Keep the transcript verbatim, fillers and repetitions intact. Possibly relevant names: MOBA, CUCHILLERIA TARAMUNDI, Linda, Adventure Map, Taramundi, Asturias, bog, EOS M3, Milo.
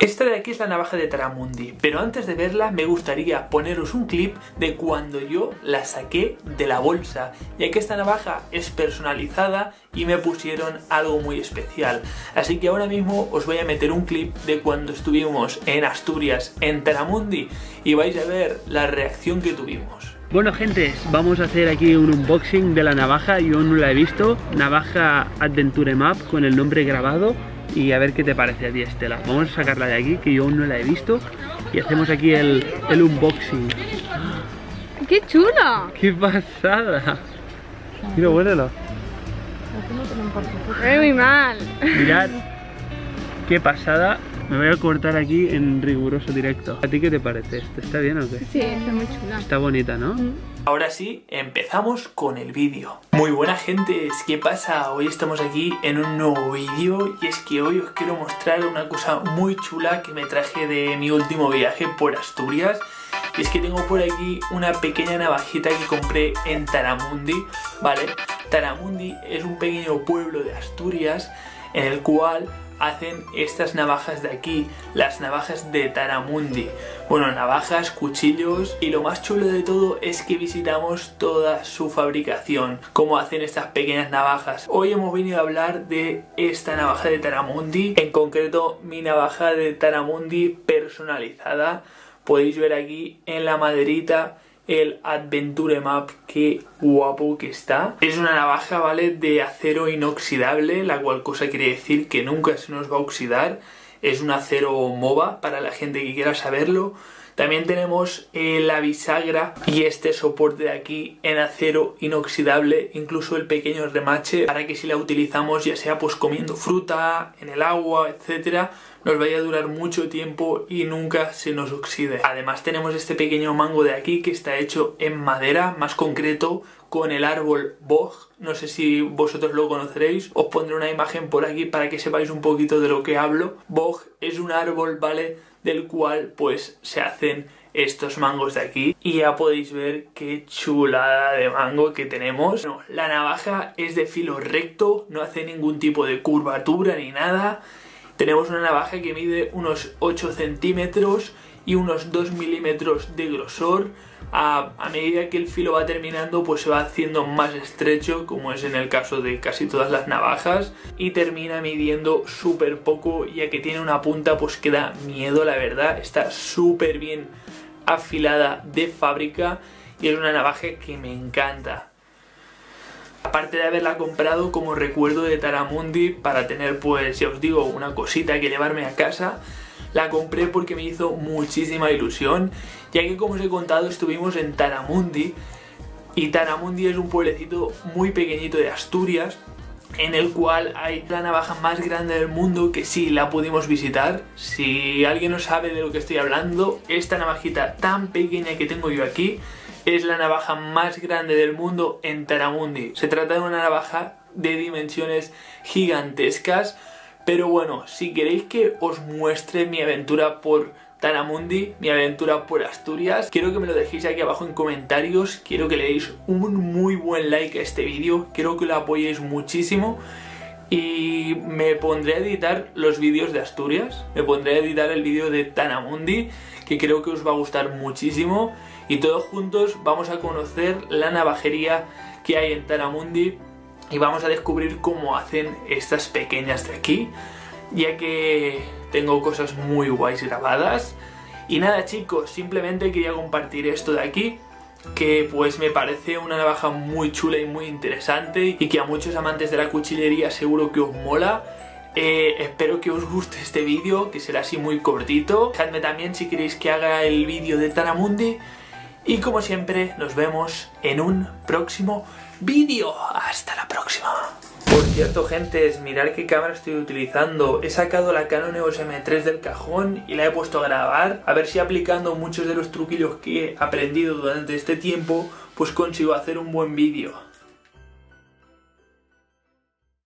Esta de aquí es la navaja de Taramundi, pero antes de verla me gustaría poneros un clip de cuando yo la saqué de la bolsa, ya que esta navaja es personalizada y me pusieron algo muy especial. Así que ahora mismo os voy a meter un clip de cuando estuvimos en Asturias, en Taramundi, y vais a ver la reacción que tuvimos. Bueno, gente, vamos a hacer aquí un unboxing de la navaja. Yo no la he visto, navaja Adventure Map con el nombre grabado, y a ver qué te parece a ti, Estela. Vamos a sacarla de aquí, que yo aún no la he visto, y hacemos aquí el, el unboxing. ¡Qué chula! ¡Qué pasada! Mira, huélelo. ¡Es muy mal! Mirad, qué pasada. Me voy a cortar aquí en riguroso directo. ¿A ti qué te parece esto? ¿Está bien o qué? Sí, está muy chula. Está bonita, ¿no? Mm. Ahora sí, empezamos con el vídeo. Muy buena, gente, ¿qué pasa? Hoy estamos aquí en un nuevo vídeo, y es que hoy os quiero mostrar una cosa muy chula que me traje de mi último viaje por Asturias. Y es que tengo por aquí una pequeña navajita que compré en Taramundi, ¿vale? Taramundi es un pequeño pueblo de Asturias en el cual hacen estas navajas de aquí, las navajas de Taramundi. Bueno, navajas, cuchillos, y lo más chulo de todo es que visitamos toda su fabricación, cómo hacen estas pequeñas navajas. Hoy hemos venido a hablar de esta navaja de Taramundi, en concreto mi navaja de Taramundi personalizada. Podéis ver aquí en la maderita el Adventure Map, qué guapo que está. Es una navaja, ¿vale?, de acero inoxidable, la cual cosa quiere decir que nunca se nos va a oxidar. Es un acero MOBA, para la gente que quiera saberlo. También tenemos eh, la bisagra y este soporte de aquí en acero inoxidable, incluso el pequeño remache, para que si la utilizamos, ya sea pues comiendo fruta, en el agua, etcétera, nos vaya a durar mucho tiempo y nunca se nos oxide. Además tenemos este pequeño mango de aquí que está hecho en madera, más concreto con el árbol bog. No sé si vosotros lo conoceréis, os pondré una imagen por aquí para que sepáis un poquito de lo que hablo. Bog es un árbol, ¿vale?, del cual pues se hacen estos mangos de aquí, y ya podéis ver qué chulada de mango que tenemos. Bueno, la navaja es de filo recto, no hace ningún tipo de curvatura ni nada. Tenemos una navaja que mide unos ocho centímetros y unos dos milímetros de grosor. A, a medida que el filo va terminando, pues se va haciendo más estrecho, como es en el caso de casi todas las navajas. Y termina midiendo súper poco, ya que tiene una punta pues que da miedo, la verdad. Está súper bien afilada de fábrica y es una navaja que me encanta. Aparte de haberla comprado como recuerdo de Taramundi, para tener, pues, ya os digo, una cosita que llevarme a casa, la compré porque me hizo muchísima ilusión, ya que, como os he contado, estuvimos en Taramundi, y Taramundi es un pueblecito muy pequeñito de Asturias, en el cual hay la navaja más grande del mundo, que sí la pudimos visitar. Si alguien no sabe de lo que estoy hablando, esta navajita tan pequeña que tengo yo aquí es la navaja más grande del mundo en Taramundi. Se trata de una navaja de dimensiones gigantescas. Pero bueno, si queréis que os muestre mi aventura por Taramundi, mi aventura por Asturias, quiero que me lo dejéis aquí abajo en comentarios. Quiero que le deis un muy buen like a este vídeo, quiero que lo apoyéis muchísimo. Y me pondré a editar los vídeos de Asturias, me pondré a editar el vídeo de Taramundi, que creo que os va a gustar muchísimo. Y todos juntos vamos a conocer la navajería que hay en Taramundi y vamos a descubrir cómo hacen estas pequeñas de aquí, ya que tengo cosas muy guays grabadas. Y nada, chicos, simplemente quería compartir esto de aquí, que pues me parece una navaja muy chula y muy interesante, y que a muchos amantes de la cuchillería seguro que os mola. Eh, espero que os guste este vídeo, que será así muy cortito. Dejadme también si queréis que haga el vídeo de Taramundi. Y como siempre, nos vemos en un próximo vídeo. ¡Hasta la próxima! Por cierto, gente, mirad qué cámara estoy utilizando. He sacado la Canon E O S M tres del cajón y la he puesto a grabar. A ver si aplicando muchos de los truquillos que he aprendido durante este tiempo, pues consigo hacer un buen vídeo.